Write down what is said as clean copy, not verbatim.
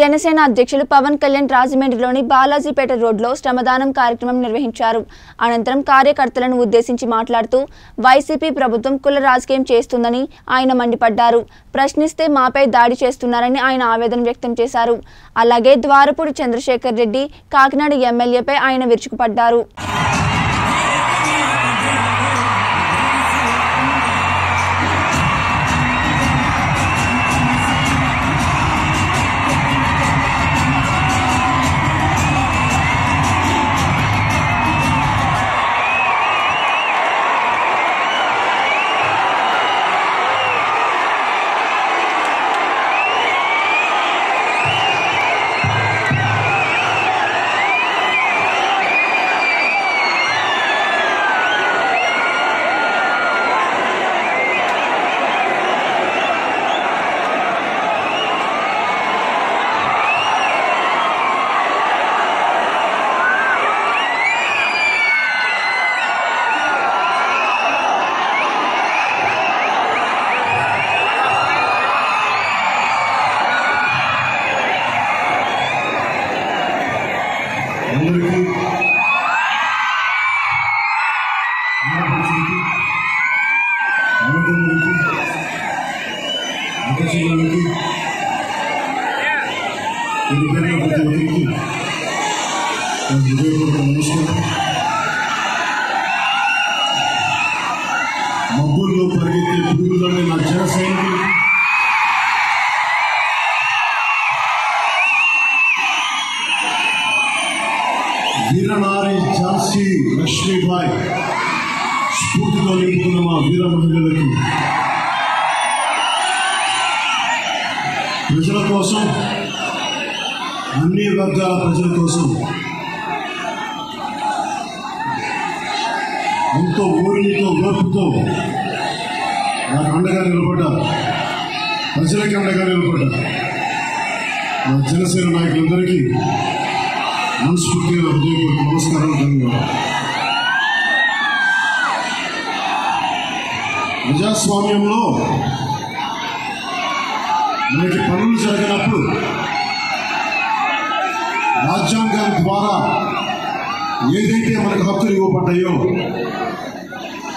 జనసేన అధ్యక్షులు పవన్ కళ్యాణ్ రాజమహేంద్రంలోని బాలాజీపేట రోడ్లో శ్రమదానం కార్యక్రమం నిర్వహించారు. అనంతరం కార్యకర్తలను ఉద్దేశించి మాట్లాడుతూ వైసీపీ ప్రభుత్వం కుల రాజకీయం చేస్తుందని ఆయన మండిపడ్డారు. ప్రశ్నిస్తే మాపై దాడి చేస్తున్నారని ఆయన ఆవేదన వ్యక్తం చేశారు. అలాగే ద్వారపూడి చంద్రశేఖర్ రెడ్డి కాకినాడ ఎమ్మెల్యేపై ఆయన విరుచుకుపడ్డారు. మబ్బుల్లో పరిగెత్తే పురుగులని నా జన సైనికులు, వీరనారి ఝాన్సీ లక్ష్మీబాయి స్ఫూర్తితో నింపుకున్న మా వీర మహిళలకు, ప్రజల కోసం, అన్ని వర్గాల ప్రజల కోసం ఎంతో ఓర్పుతో నాకు అండగా నిలబడ్డ, ప్రజలకి అండగా నిలబడ్డ నా జనసేన నాయకులందరికీ మనస్ఫూర్తిగా హృదయపూర్వక నమస్కారాలు. ధన్యవాదాలు. ప్రజాస్వామ్యంలో మనకి పనులు జరిగినప్పుడు రాజ్యాంగం ద్వారా ఏదైతే మనకు హక్కులు ఇవ్వబడ్డాయో